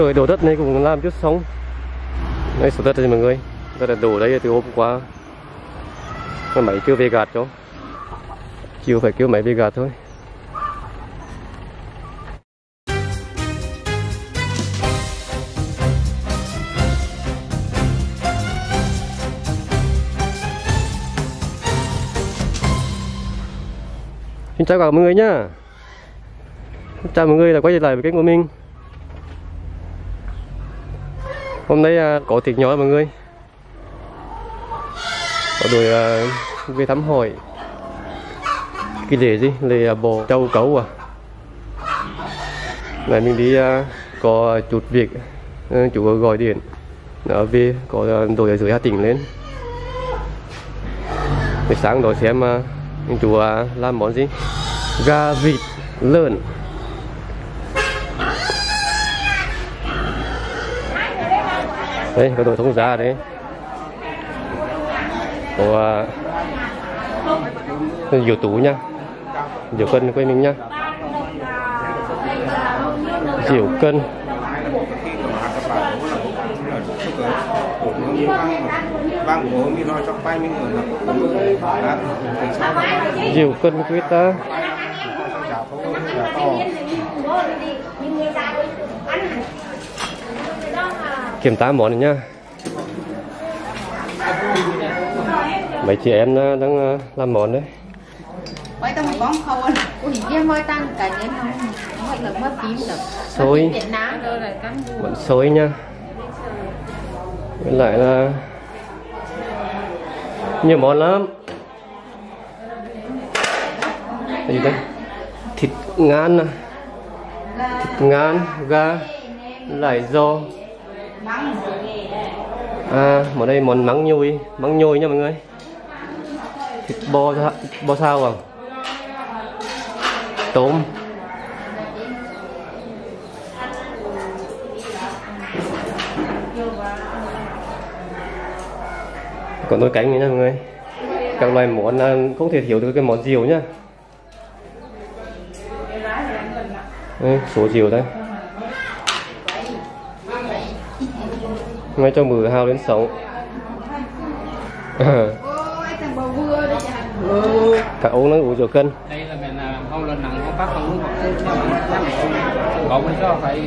trời đổ đất này cũng làm chút sống. Đây sổ đất này mọi người, rất là đổ đấy từ hôm qua. Con máy chưa về gạt cho, chiều phải kêu máy về gạt thôi. Xin chào cả mọi người nhá. Chào mọi người đã quay trở lại với kênh của mình. Hôm nay có tiệc nhỏ mọi người. Có đội về thăm hỏi cái lễ gì? Lễ bò trâu cấu à. Này mình đi có chút việc, chú gọi điện ở về có đội ở dưới Hà Tĩnh lên. Buổi sáng đó xem chú làm món gì? Gà vịt lợn. Đây có đồ thông giá đấy. Có nhiều tủ nha, nhiều cân quên mình nha, nhiều cân. Nhiều cân quyết ta. Kiểm tra món này nha. Mấy chị em đang làm món đấy. Xôi. Món xôi nha. Với lại là nhiều món lắm. Đây đây. Thịt ngan nè. Thịt ngan, gà, lại giò. À, ở đây món măng nhồi nha mọi người. Thịt bò sao à? Tôm. Còn đôi cánh nữa nha mọi người. Các loại món không thể thiếu được cái món diều nhá. Đây, số diều đây. Ngay cho mười hao đến 6. Cả ông nó uống rượu cân. Đây là mình không lên nặng không bắt không uống cho phải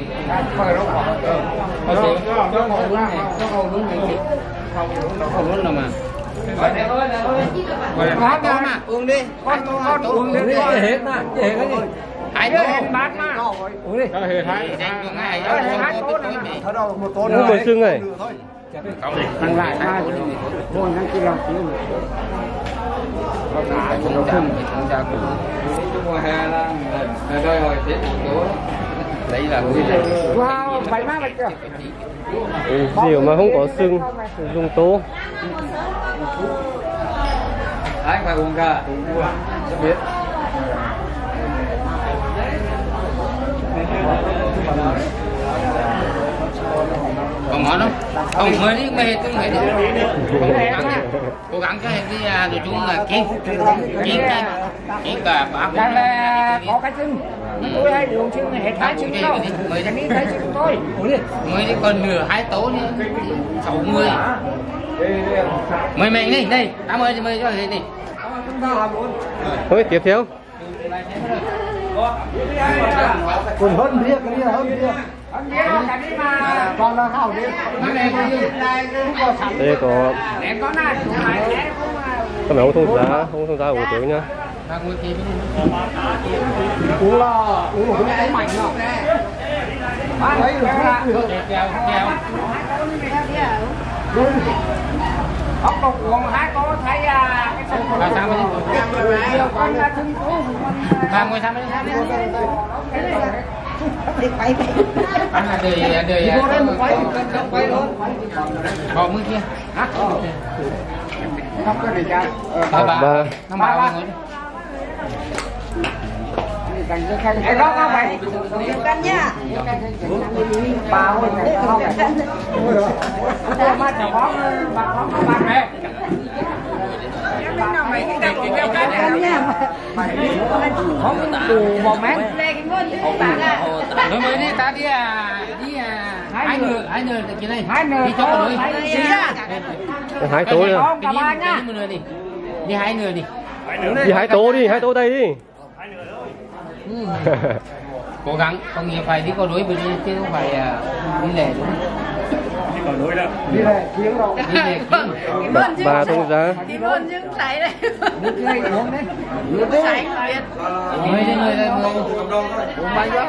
nó mà. Uống đi. Con uống đi hết mà, hết cái gì. Hai đứa hết bát mà. Uống đi. Uống bữa sương này. Ăn lại diều mà không có sưng, dùng tố. Ai phải uống cả, biết. Còn món không? Còn mới đi, mê cũng hết đi. Cố gắng cho em cái đồ chung là kiếm cả bác. Có cái chân. Tôi hay đường chứ hết hai chân đâu. Mới đi thấy chân tôi. Mới đi còn nửa hai tố nữa. 60. Mời mình đi, đây. Cảm ơn chị mời cho gì đi. Thôi tiếp theo. Còn hơn bia, cái bia hơn bia. Đây có các mẹ ông thông giá của tướng nha. Uống là uống một cái mạnh nào. Ông đọc uống hái có thấy cái sông của sao mới con là thung tú con sao mới đi quay anh là đời không quay luôn bỏ mưa kia hả không có gì cả ba cái đó các bạn cân nha bao không Nói mới đi ta đi à, đi à. Hai người là chị này. Đi cho con người. Hai tố đi. Đi hai người đi. Đi hai tố đây đi. Cố gắng, không nhiều phải đi câu đối với chứ không phải đi lề đúng không? Đi câu đối đâu. Đi lề kiếm đâu. Đi lề kiếm. Bà tôi ra. Đi bơn chứ không sảy đây. Nước lây uống đấy. Nước sảy không biết. Thôi đi người đây thôi. Uống bánh đó.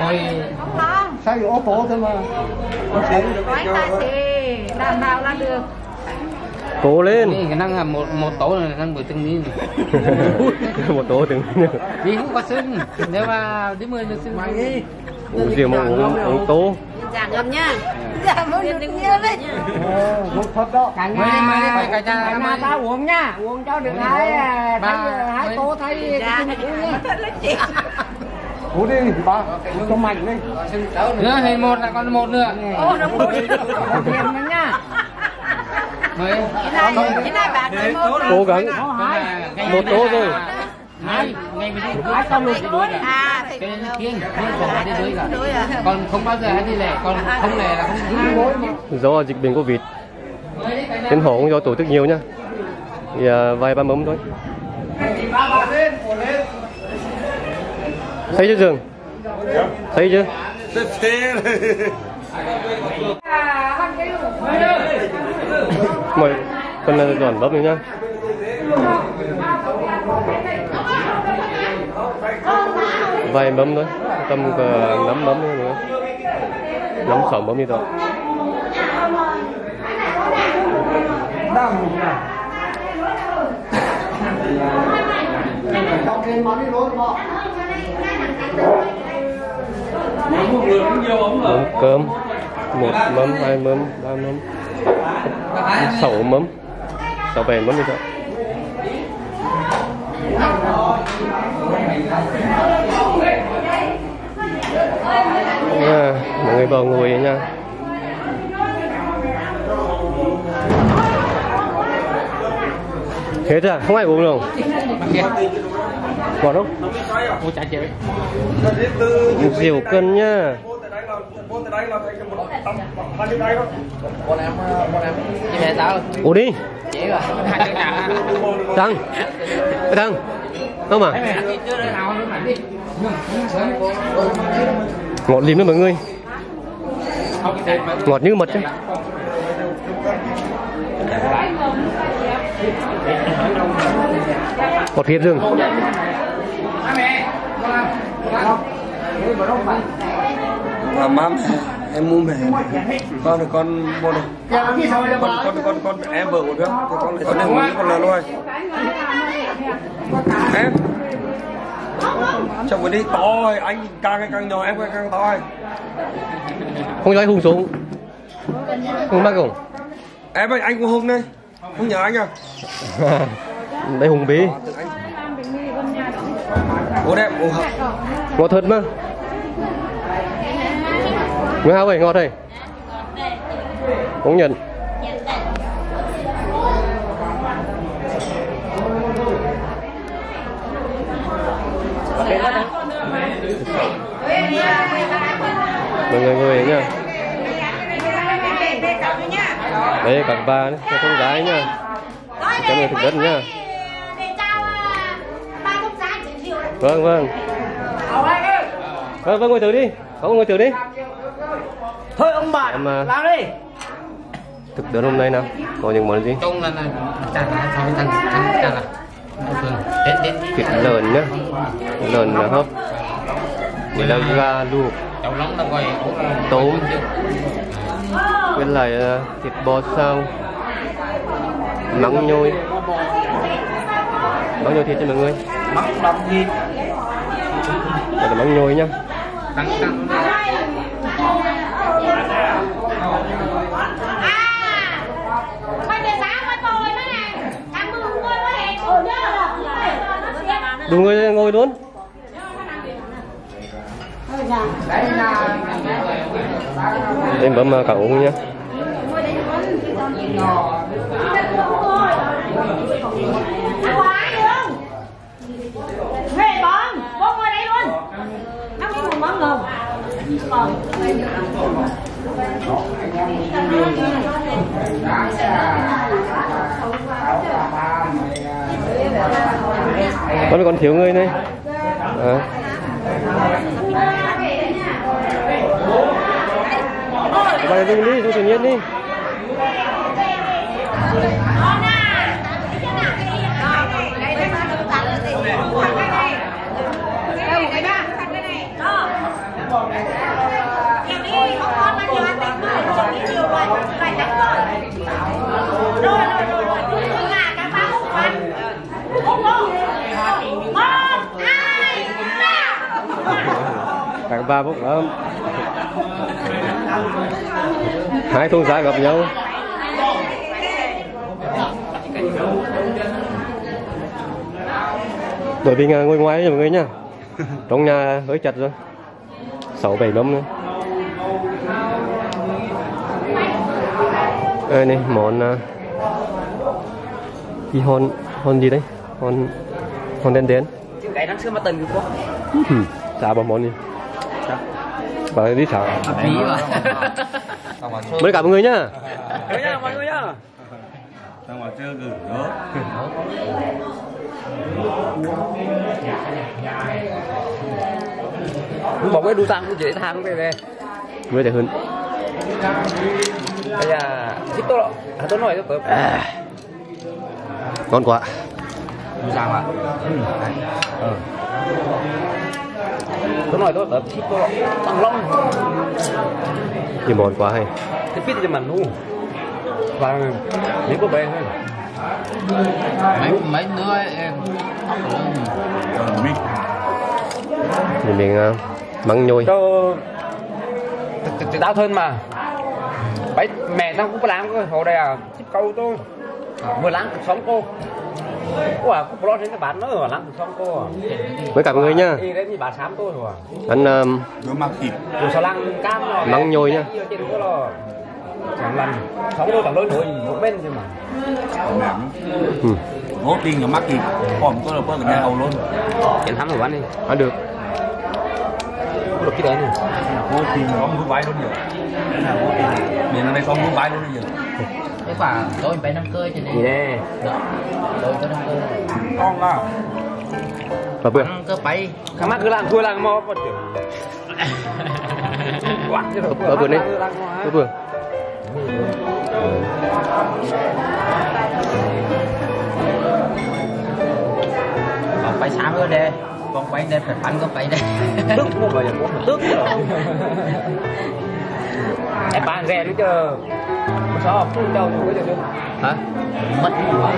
Thôi. Sao thì ô tô thôi mà. Bánh ta xì. Làm nào là được. Cố lên. Cái năng là một tổ là năng buổi từng nín. Một tổ từng nín. Đi cũng có sưng. Nếu mà đến 10 giờ sưng. Mày đi. Uống tố. Dạ ngâm nhá. Dạ muốn được đứng yên đấy. Một thật đó. Cả nhà ta uống nhá. Uống cho được hai tố thấy sưng uống nhá. Uống đi ba. Uống cho mạnh đi. Nữa thì một là còn một nữa. Ô nó uống đi. Uống thêm nữa nhá. Cố gắng một tố rồi. Hai ngày mình đi hai xong luôn đối à cái kiêng đối à. Còn không bao giờ hết đi lề, còn không lề là không. Do dịch bệnh Covid trên hộ cũng do tổ chức nhiều nhá. Thì vài ba mâm thôi. Thấy chưa Dương? Thấy chưa? Mời con này giòn bắp nhá. Vài mắm thôi, tầm cả 5 mắm thôi nữa. 5-6 mắm như thôi. Mắm cơm, 1 mắm, 2 mắm, 3 mắm. 6 mắm, 6 bèn mắm đi thôi. À, mọi người vào ngồi nha. Thế ra không ai uống đâu. Còn không? Rượu cân nha. Ủa đi Tăng Tăng không à? Ngọt lìm nữa mọi người. Ngọt như mật chứ. Ngọt thiệt rừng. Mắm em mua mẹ con thì con mua được con em vợ của đứa con lại con này con là thôi em chồng cái đi to rồi anh càng nhỏ em càng to rồi không nói hung xuống hung mắc không em ơi anh cũng hung đây hung nhờ anh à đây hung bí bố đẹp bố hợp có thật mà. Mới hao vậy ngọt đây. Cũng nhìn. Mọi người ngồi đấy nha. Đây cặp ba đấy, cho con gái nha. Cho người thực đất nha. Vâng vâng. Vâng vâng ngồi thử đi. Không ngồi thử đi. Thôi ông bà làm đi. Thực đơn hôm nay nào có những món gì? Trông là thịt lợn nhá, lợn là hấp, rồi là gà luộc, tôm, với lại thịt bò xào, măng nhồi thịt cho mọi người, đây là măng nhồi nhá. Đủ người ngồi luôn. Em bấm cả uống nhé. Về bấm, bố ngồi đây luôn. Con còn thiếu người này à. Bà đi, chú Nhiên đi. Tặng 3 bốc lắm. Hai thôn xã gặp nhau. Bởi vì ngồi ngoài rồi mọi người nha. Trong nhà hơi chật rồi. 6-7 nấm nữa. Đây này, món cái hòn gì đấy? Hòn đen đen. Chứ cái đang xưa mà tình của cô. Xả bỏ món đi. Bạn đi xả. Mới cả mọi người nhá. Thế nha mọi người nhá. Đang vào chơi gừng đó. Bỏ cái đu tăng cũng chỉ thang về. Mới để hơn. Bây giờ thích tôi à, tôi nói tôi ngon quá. Đu tăng à? Ừ. Tôi nói tôi thích tôi tăng long. Thì món quá hay. Thế biết thì mặn luôn. Và nếu có bé thôi. Mấy đứa em thì mình măng nhồi. Tao thân mà. Bấy mẹ tao cũng có làm cơ, hồi đây à, chip câu tôi. Mới láng cuộc sống cô. Quả cũng có đến cái bán nó ở láng cuộc sống cô. Với cả mọi người nhá. Đi đến như bà xám tôi rồi. Ăn đồ măng thịt. Đồ xào lăng cam rồi. Măng nhồi nhá. Chẳng lành, sống đôi bằng lối đuổi một bên chứ mà. Ngốt đi nhỏ mắc thì còn có được cái đầu luôn. Chén thắm rồi bán đi. Ăn được. Có được cái đấy này. Ngốt thì nó không có vái luôn được. Miền này không có vái luôn được. Thế khoảng tôi bé năm cơi cho nên. Gì đây? Đó. Tôi có năm cơi. Con à. Bà bữa. Cơ bay. Khám mắt cứ làm thua làng mò một kiểu. Quạt chứ đâu. Bà bữa đi. Bà bữa. Còn phải sáng hơn đây, con quay đây phải bắn con quay đây. Tức không phải là con tức rồi. Em bán rẻ nữa chứ. Sao không đâu mới được chứ? Hả? Mất quá.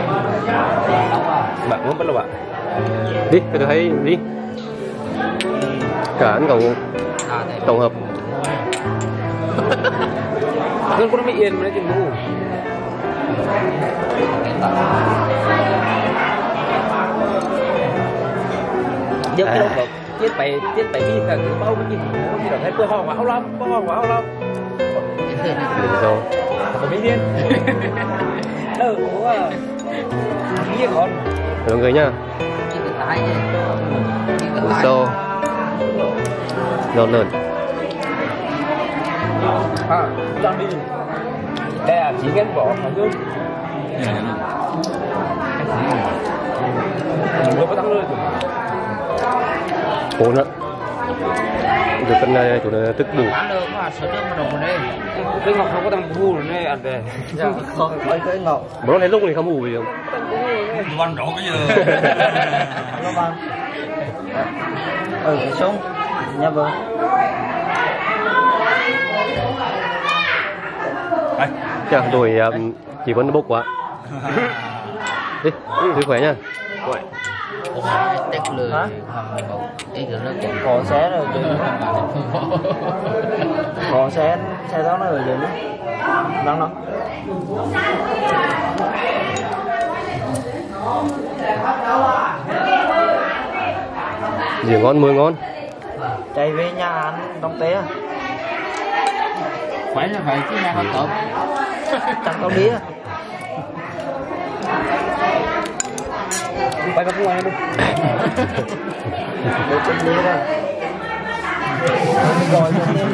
Bạn muốn bắt đâu bạn? Đi, tôi thấy đi. Cả anh cậu tổng hợp. Nên cũng nó mới yên mà nó chừng mù. Dẫu cái đâu được. Tiết bày đi là cứ bao nhiêu. Không chỉ được thấy cơ hòn quả hông lắm. Cơ hòn quả hông lắm. Còn mấy điên. Ừ, bố à. Điên con. Mọi người nha. Bố xô. Giòn lợn. À, đi. Đây là chỉ gắn bỏ phải chứ. Mình có tăng lên rồi. Ổn ạ. Được cân này chủ này tức đủ. Ăn được mà sữa nước mà đổ đây. Cái ngọc nó có tăng hù rồi này ăn về. Dạ, không có cái ngọc. Bố thấy lúc này không hù gì không? Văn đổ cái giờ. Nó bằng. Ở cái sông nhà vợ. Chà, đùi chỉ vẫn bốc quá. Đi, đi khỏe nha. Khỏe. Hả? Khó xé rồi chứ. Khó xé đó nó rồi chứ. Đang nó. Dìa ngon, 10 ngon. Chạy về nhà ăn, đông té à. Phải là vậy chứ nha không tộp. Chẳng có đĩa. Quay vào ngoài đi. Để chân đĩa ra. Rồi để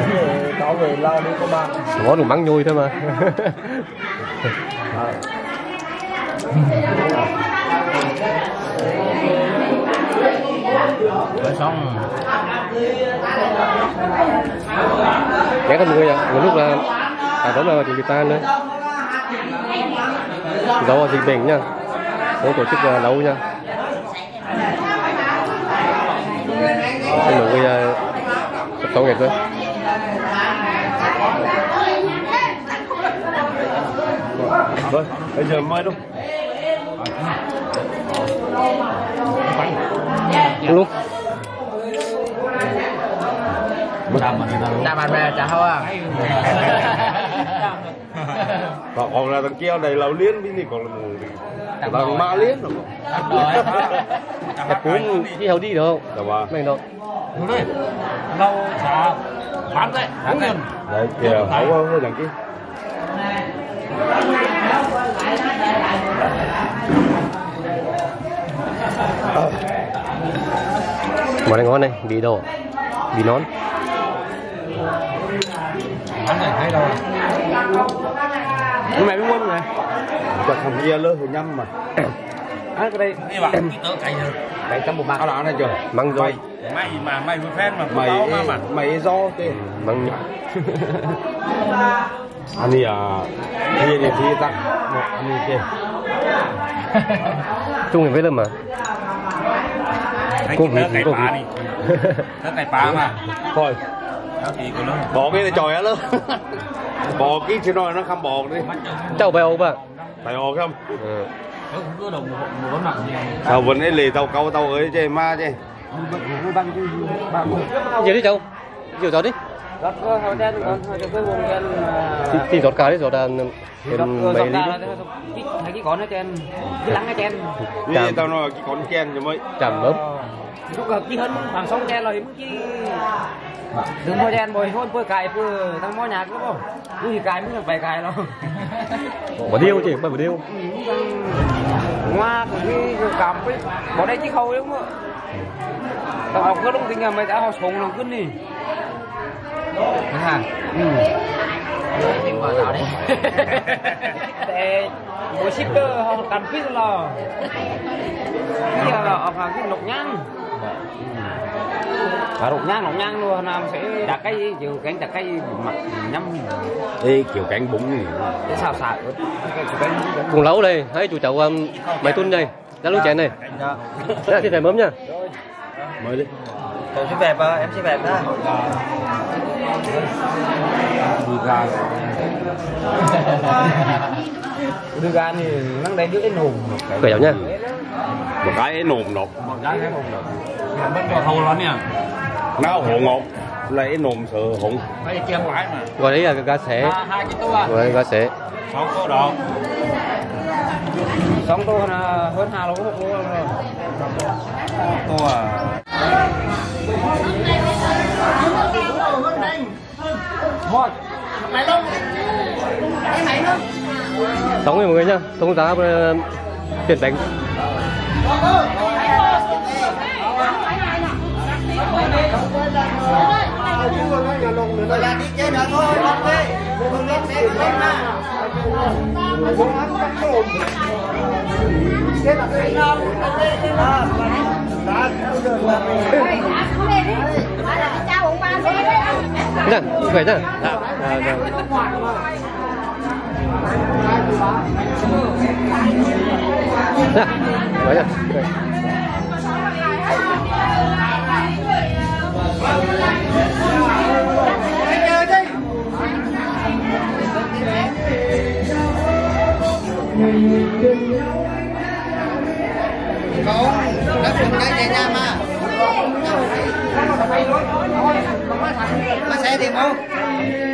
cháu về lao đi các bạn. Nó đủ mắng nhôi thôi mà. Rồi xong. Ghé con người ạ, một lúc là đó là thì người ta đấy. Giấu ở dịch bệnh nha. Số tổ chức nấu nha. Xin lỗi người tập tấu nghiệp thôi. Rồi, bây giờ mời luôn. Lúc đàm về trả hoa à? Còn là thằng kia này lẩu liên đi thì còn là thằng ma liên rồi. Cái cuốn đi hầu đi được không? Mình đâu? Đúng đấy. Lâu chả bán đấy. Đúng rồi. Đấy kìa, hấu hơn thằng kia. Món này ngon này, bì đổ, bì nón. Món này hay đâu này. Nhưng mày biết quên này. Còn thằng kia lơ hồi nhâm mà. À cái đây, cái bạn tớ cày rồi. Mày trong một bạc áo đỏ này chưa? Măng rồi. Mày mà mày vừa fan mà mày mà mày do kì. Măng nhỏ. Anh đi à, anh đi thì tặng một anh đi kia. Chung với lắm mà. Cô vịt cái bà đi. Nó cái bà mà. Thôi. Bỏ cái này trời á luôn. Bỏ cái chuyện này nó không bỏ đi. Cháu bèo không bà? Bèo không? Ừ. Sao vẫn ấy lì tàu câu tàu ấy chơi ma chơi. Giờ đi cháu. Giờ giọt đi. Giọt hồi đen còn hồi cái vùng đen mà. Thì giọt cá đấy giọt là mấy lít. Thấy cái con nó trên, cái lăng nó trên. Như tao nói cái con trên rồi mới. Chầm lắm. Lúc hợp chi hơn thằng sông trên rồi mới chi. Đừng mua đen rồi hôn vừa cài vừa thằng mó nhạc đúng không? Cứ thì cài mới được vài cài đâu. Bỏ điêu chị, bỏ điêu. Ngoa cũng cảm với bỏ đây chứ khâu đúng không? Tao học cứ đúng tính là mày đã học sống lòng cứ đi. Đúng hả? Mình bỏ rào đấy. Để mỗi shipper họ cần phít lò. Bây giờ là họ cần lọc nhang. Lọc nhang luôn là sẽ đặt cái chiều cánh đặt cái mặt nhâm. Ê chiều cánh bụng. Cái sao xài cùng lấu đây, thấy chú cháu mấy tuần đây. Đã lúc chén này. Đây là thịt này mớm nha. Mời đi. Cháu sẽ vẹp em sẽ vẹp đó. Đưa ra thì nắng đây dưới nồm. Cởi cháu nha. Một cái nồm nộp. Một cái nồm nộp. Bất cho thâu lắm nha. Nó hộ ngột. Lấy nồm sự hụng. Cái kia quái mà. Rồi đấy là gà xế. Hai cái tô à. Rồi gà xế. 6 tô đồ. 6 tô là hơn 2 lỗ 1 lỗ rồi. Tô à. Thôi. Mày không? Em mày không? Sống rồi mọi người nhá. Sống giá tiền bánh. Vậy đó. Mà xe thì không?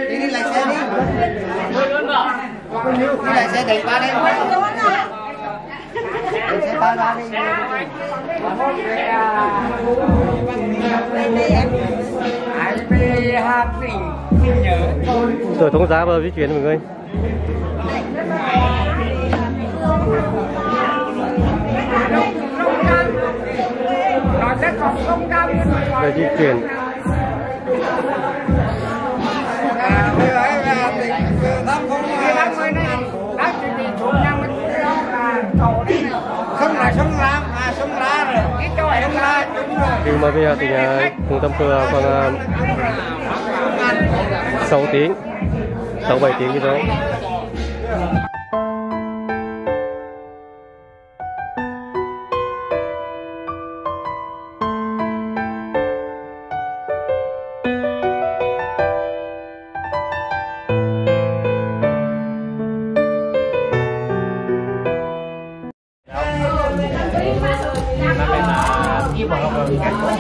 Đi đi lại xe đi. Đi lại xe đẩy qua đây. Đẩy xe qua ra đi. Rồi thông giá vào di chuyển mọi người. Người di chuyển. Nhưng mà bây giờ thì trung tâm cưa khoảng 6 tiếng, 6-7 tiếng như thế.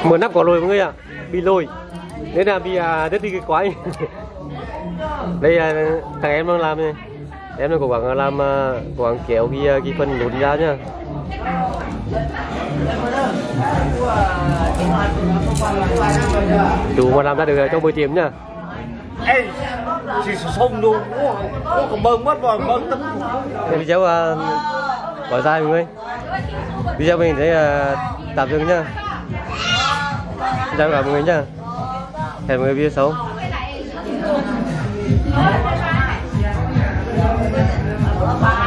Một nắp có lồi mọi người ạ, bị lồi nên là bị rất đi cái quái. Đây thằng em đang làm này, em đang cố gắng làm, cố gắng kéo cái phần lột ra nhá. Đủ mà làm ra được trong 10 tiếng nhá. Ê, chỉ sông luôn, nó còn bơm mất rồi, bơm tấm. Em cháu bỏ ra mọi người. Video mình thấy tạm dừng nhá. Xin chào mọi người nhá. Hẹn mọi người video sau. Bye.